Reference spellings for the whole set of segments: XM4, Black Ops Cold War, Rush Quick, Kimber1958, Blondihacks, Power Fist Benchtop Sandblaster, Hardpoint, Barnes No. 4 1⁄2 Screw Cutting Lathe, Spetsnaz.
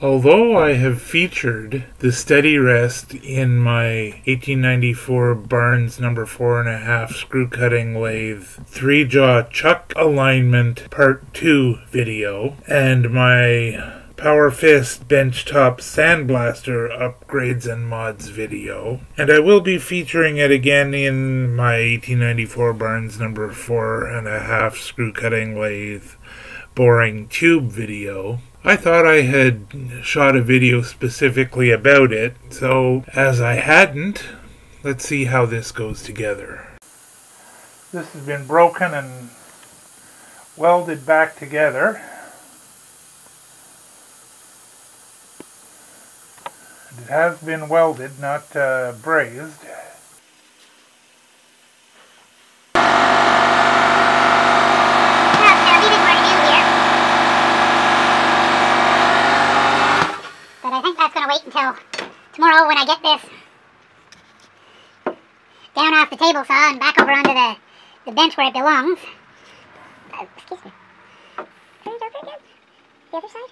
Although I have featured the steady rest in my 1894 Barnes No. 4 1⁄2 Screw Cutting Lathe 3-Jaw Chuck Alignment Part 2 video, and my Power Fist Benchtop Sandblaster Upgrades and Mods video, and I will be featuring it again in my 1894 Barnes No. 4 1⁄2 Screw Cutting Lathe Boring Tube video. I thought I had shot a video specifically about it, so as I hadn't, let's see how this goes together. This has been broken and welded back together. It has been welded, not brazed. Wait until tomorrow when I get this down off the table saw and back over onto the bench where it belongs. Oh, excuse me. There you go, there you go. The other side.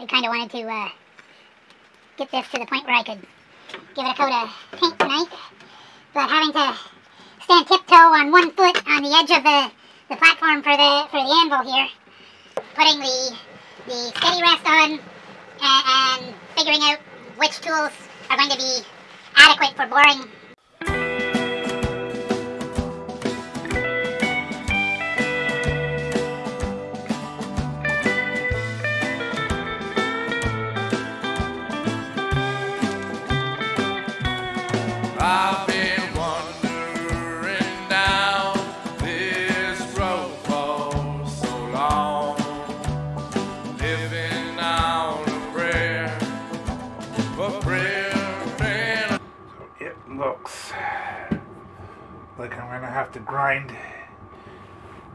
I kind of wanted to get this to the point where I could give it a coat of paint tonight, but having to stand tiptoe on one foot on the edge of the platform for the anvil here, putting the steady rest on and figuring out which tools are going to be adequate for boring. Looks like I'm going to have to grind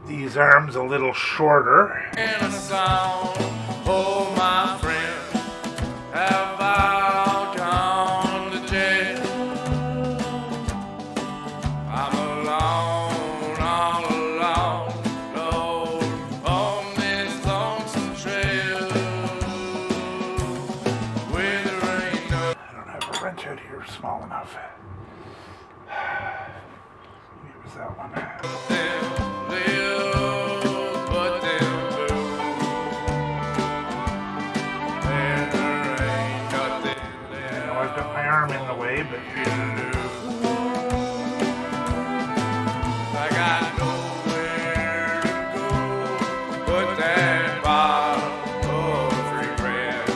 these arms a little shorter. In a song, oh my friend, have I gone to jail? I'm alone, all alone, Lord, on this lonesome trail. Where there ain't no... I don't have a wrench out here small enough. That one. I know I've got my arm in the way, but I got nowhere to go but that bottle of free bread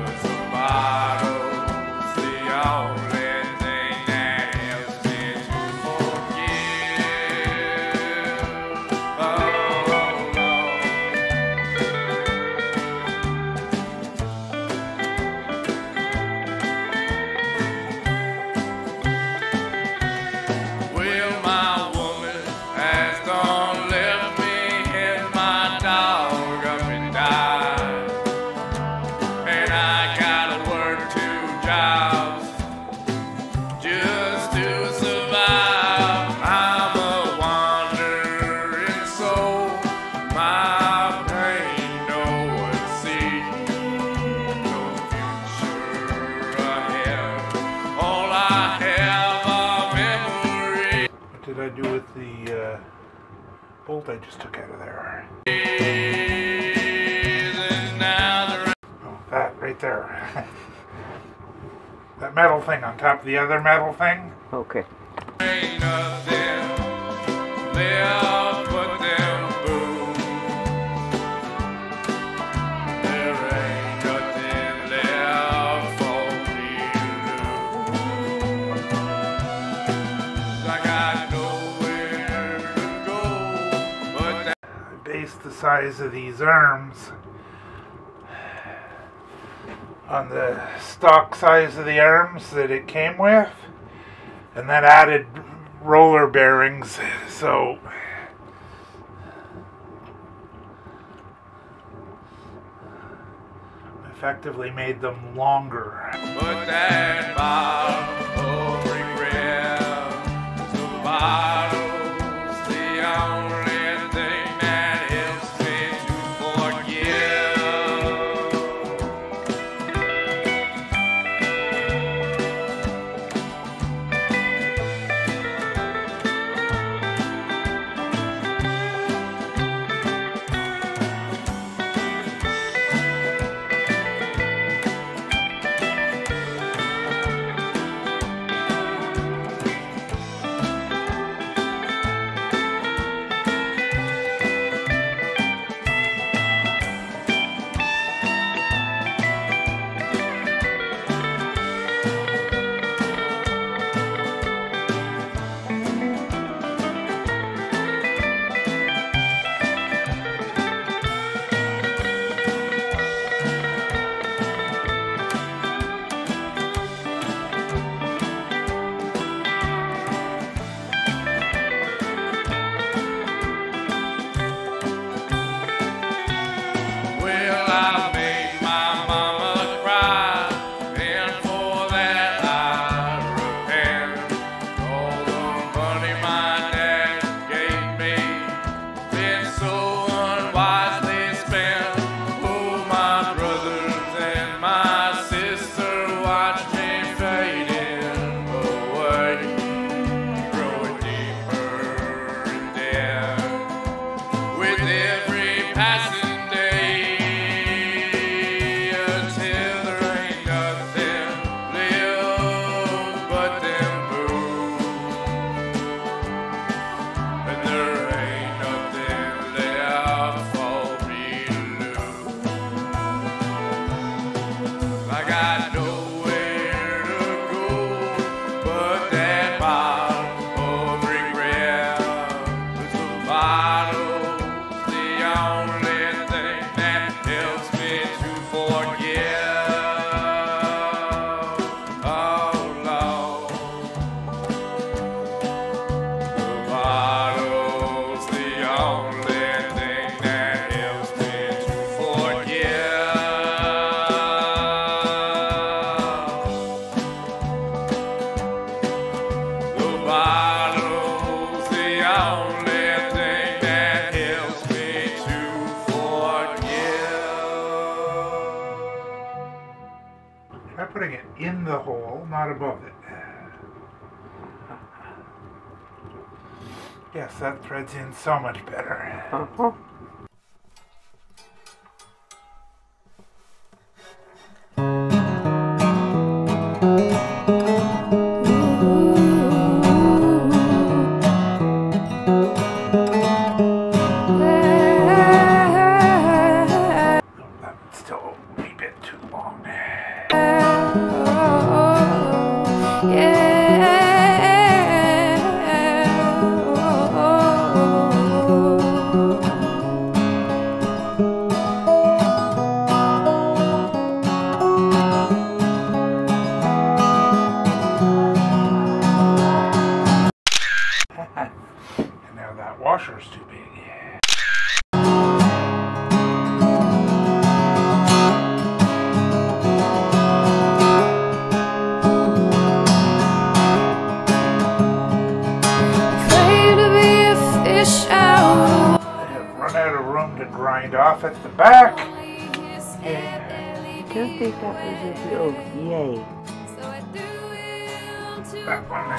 was a bottle. See y'all. I do with the bolt I just took out of there. Oh, that right there. That metal thing on top of the other metal thing. Okay. The size of these arms on the stock size of the arms that it came with, and then added roller bearings, so effectively made them longer. But that bottle, oh, regret, the bottle's the only putting it in the hole, not above it. Yes, that threads in so much better. Uh-huh. Washer's too big. I have run out of room to grind off at the back. I don't think that was a joke. Yay. That one.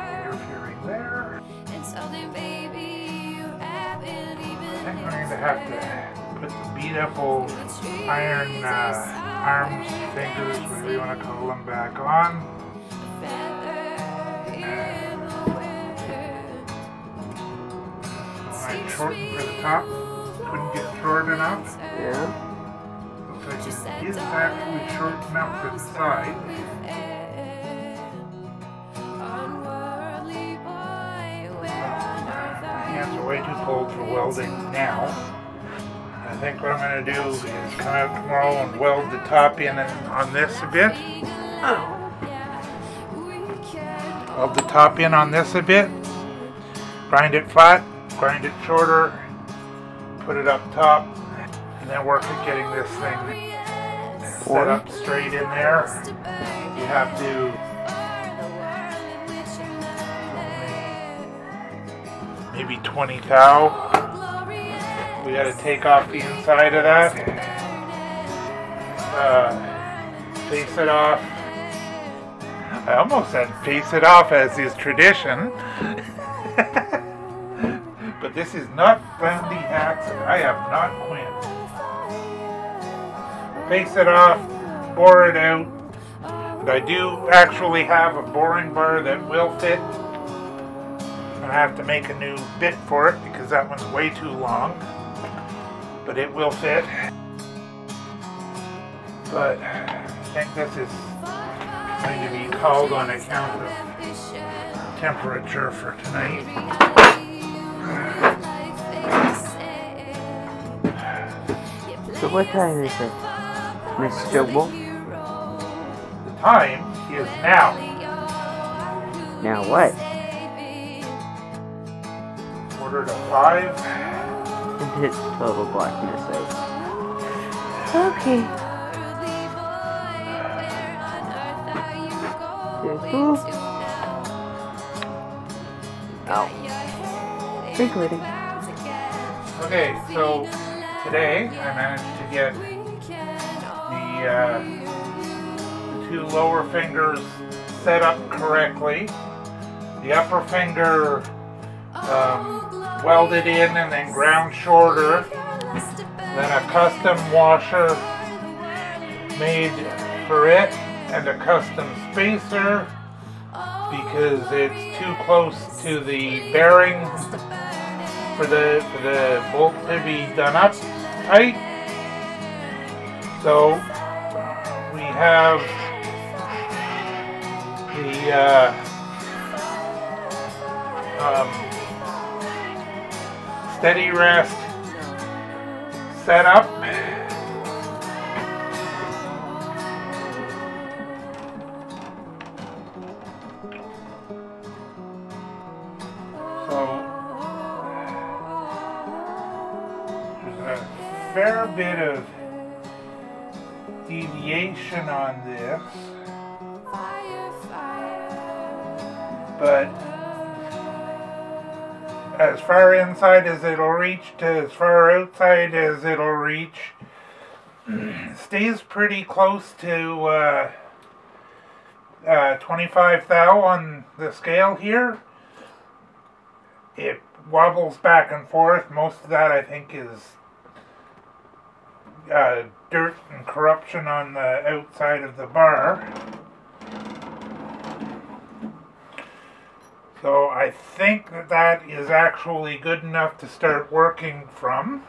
Air Fury there. I think we're going to have to put the beat up old iron arms, fingers, whatever you want to call them, back on. I shortened for the top, couldn't get short enough. Yeah. Looks like it is actually short enough for the side. Way too cold for welding now. I think what I'm going to do is come out tomorrow and weld the top in on this a bit. Oh. Weld the top in on this a bit. Grind it flat, grind it shorter, put it up top, and then work at getting this thing set up straight in there. You have to maybe 20 thou. We got to take off the inside of that, face it off. I almost said face it off as is tradition, but this is not Blondihacks, and I have not quit. Face it off, bore it out, and I do actually have a boring bar that will fit. I'm going to have to make a new bit for it because that one's way too long, but it will fit. But I think this is going to be called on account of temperature for tonight. So what time is it, Mr. Wolf? The time is now. Now what? 4:45. And it's total blackness out. Okay. Cool. Ow. Big lighting. Okay, so today I managed to get the two lower fingers set up correctly. The upper finger welded in and then ground shorter. Then a custom washer made for it and a custom spacer because it's too close to the bearing for the bolt to be done up tight. So we have the steady rest set up. So there's a fair bit of deviation on this, but as far inside as it'll reach to as far outside as it'll reach, Stays pretty close to 25 thou on the scale here. It wobbles back and forth. Most of that, I think, is dirt and corruption on the outside of the bar. So I think that that is actually good enough to start working from.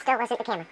Still wasn't the camera.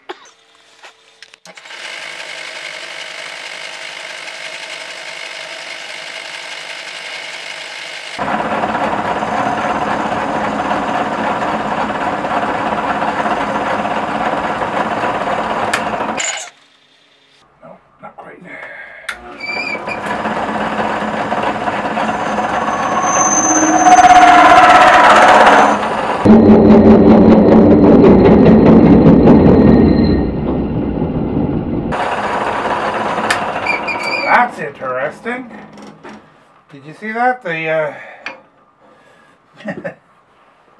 That's interesting. Did you see that? The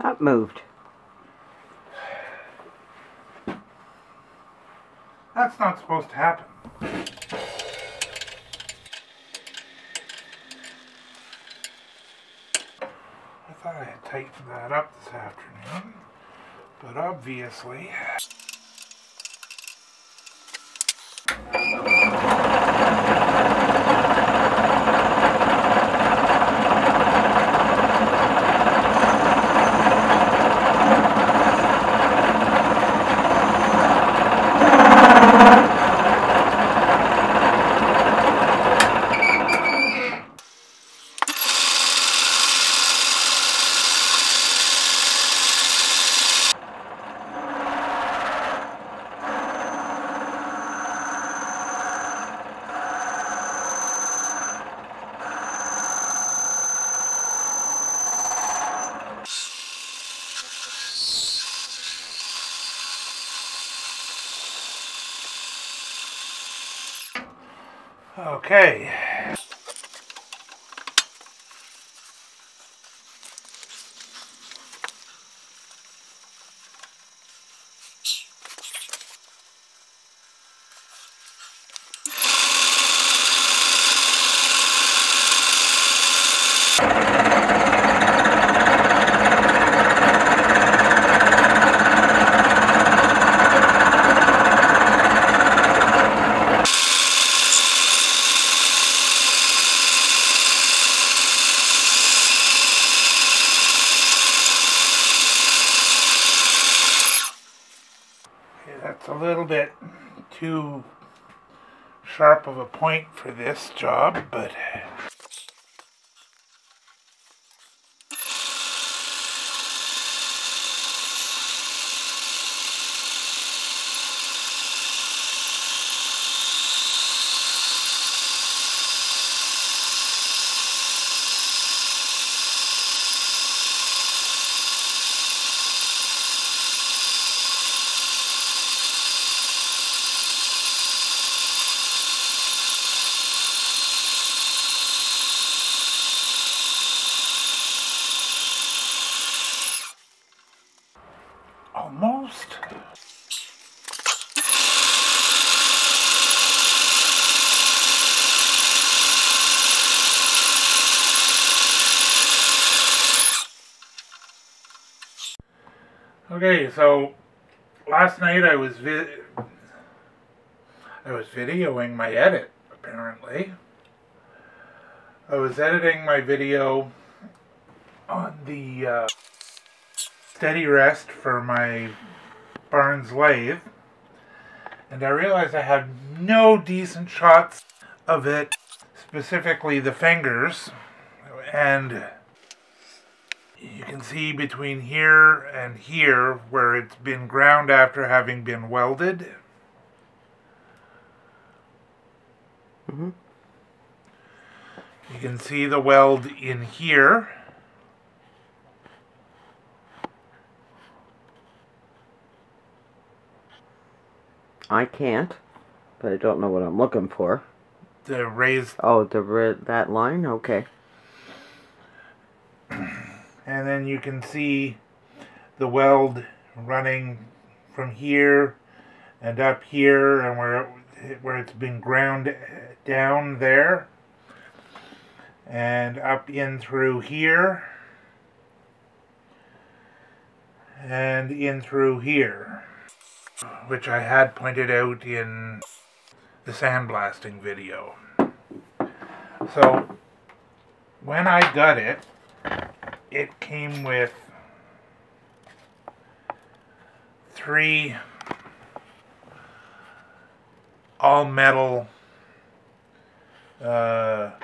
that moved. That's not supposed to happen. I thought I had tightened that up this afternoon, but obviously. Okay. That's a little bit too sharp of a point for this job, but almost. Okay, so last night I was videoing my edit, apparently. I was editing my video on the steady rest for my Barnes lathe, and I realized I had no decent shots of it, specifically the fingers, and you can see between here and here where it's been ground after having been welded. Mm-hmm. You can see the weld in here. I can't, but I don't know what I'm looking for. The raised... Oh, that line? Okay. and then you can see the weld running from here and up here, and where it's been ground down there and up in through here and in through here, which I had pointed out in the sandblasting video. So when I got it, it came with 3 all-metal, I'm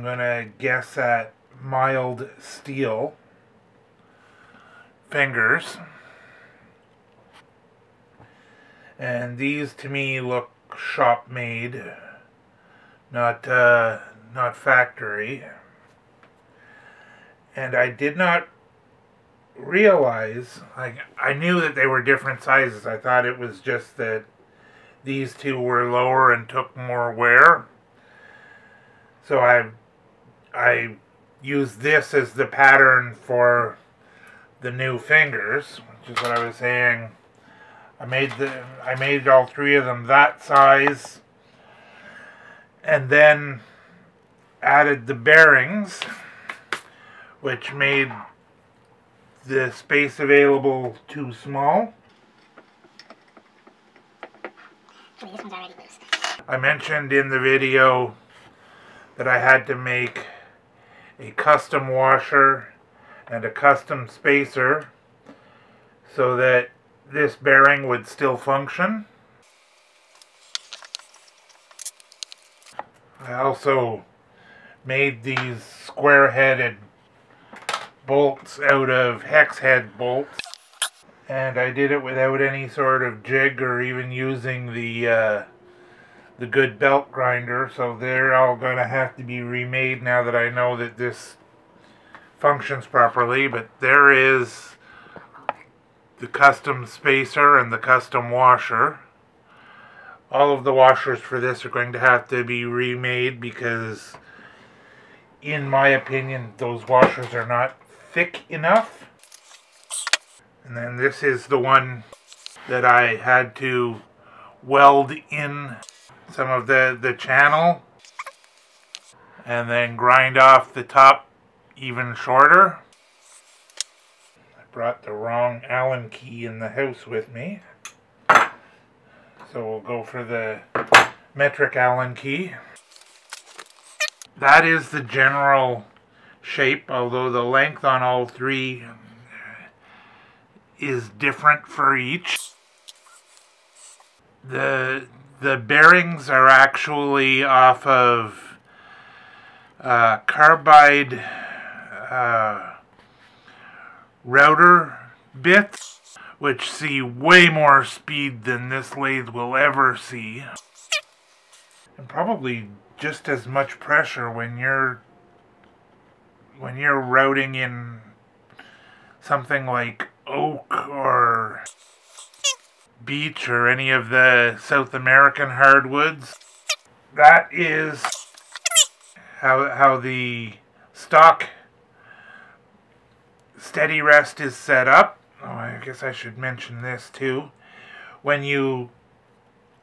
going to guess at mild steel fingers, and these to me look shop-made, not factory. And I did not realize, I knew that they were different sizes. I thought it was just that these two were lower and took more wear. So I used this as the pattern for the new fingers, which is what I was saying. I made all 3 of them that size, and then added the bearings, which made the space available too small. This one's already loose. I mentioned in the video that I had to make a custom washer and a custom spacer so that this bearing would still function. I also made these square-headed bolts out of hex head bolts, and I did it without any sort of jig or even using the good belt grinder, so they're all going to have to be remade now that I know that this functions properly. But there is the custom spacer and the custom washer. All of the washers for this are going to have to be remade because, in my opinion, those washers are not thick enough. And then this is the one that I had to weld in some of the channel and then grind off the top even shorter. I brought the wrong Allen key in the house with me, so we'll go for the metric Allen key. That is the general shape, although the length on all 3 is different for each. The bearings are actually off of carbide router bits, which see way more speed than this lathe will ever see, and probably just as much pressure when you're routing in something like oak or beech or any of the South American hardwoods. That is how the stock steady rest is set up. Oh, I guess I should mention this too. When you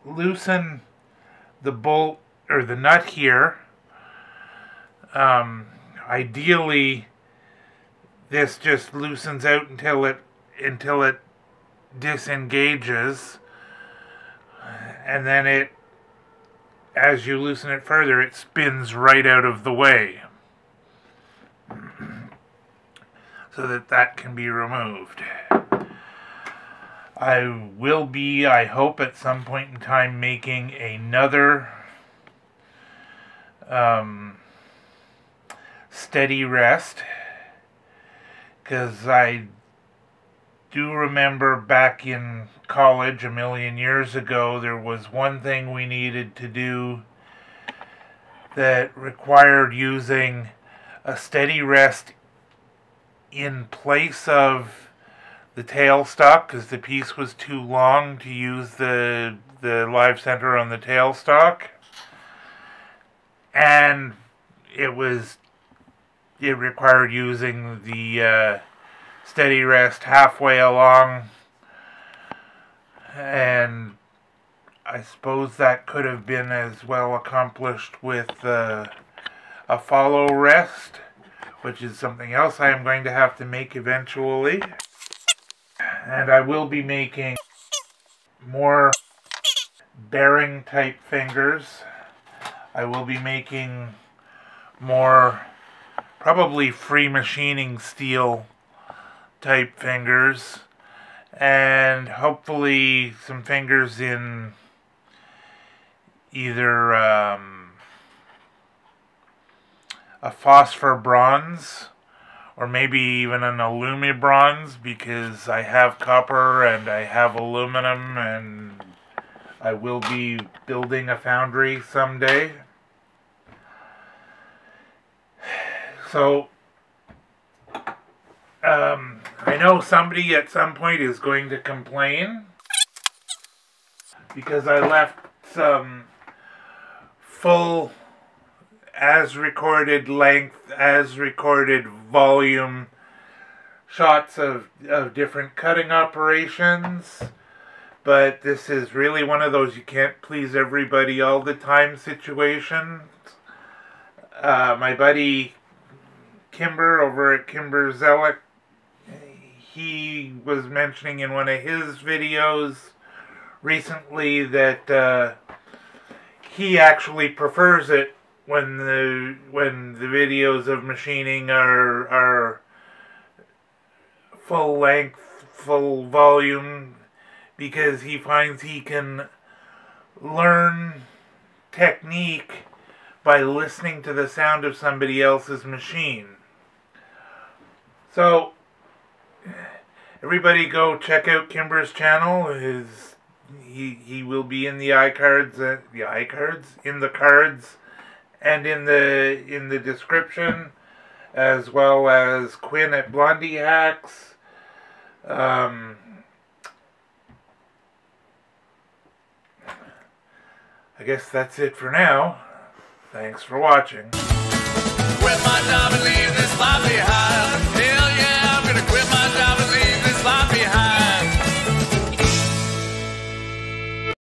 loosen the bolt or the nut here, ideally this just loosens out until it disengages, and then it, as you loosen it further, it spins right out of the way so that can be removed. I will be, I hope, at some point in time making another steady rest, because I do remember back in college a million years ago there was one thing we needed to do that required using a steady rest in place of the tailstock, because the piece was too long to use the live center on the tailstock. And it was it required using the steady rest halfway along, and I suppose that could have been as well accomplished with a follow rest, which is something else I am going to have to make eventually. And I will be making more bearing type fingers. I will be making more probably free machining steel type fingers, and hopefully some fingers in either a phosphor bronze, or maybe even an alumi bronze, because I have copper and I have aluminum, and I will be building a foundry someday. So, I know somebody at some point is going to complain because I left some full, as recorded length, as recorded volume shots of different cutting operations, but this is really one of those you can't please everybody all the time situations. My buddy Kimber over at Kimber1958, he was mentioning in one of his videos recently that he actually prefers it when the videos of machining are full length, full volume, because he finds he can learn technique by listening to the sound of somebody else's machine. So everybody go check out Kimber's channel. He will be in the iCards, in the cards, and in the description, as well as Quinn at Blondihacks. I guess that's it for now. Thanks for watching.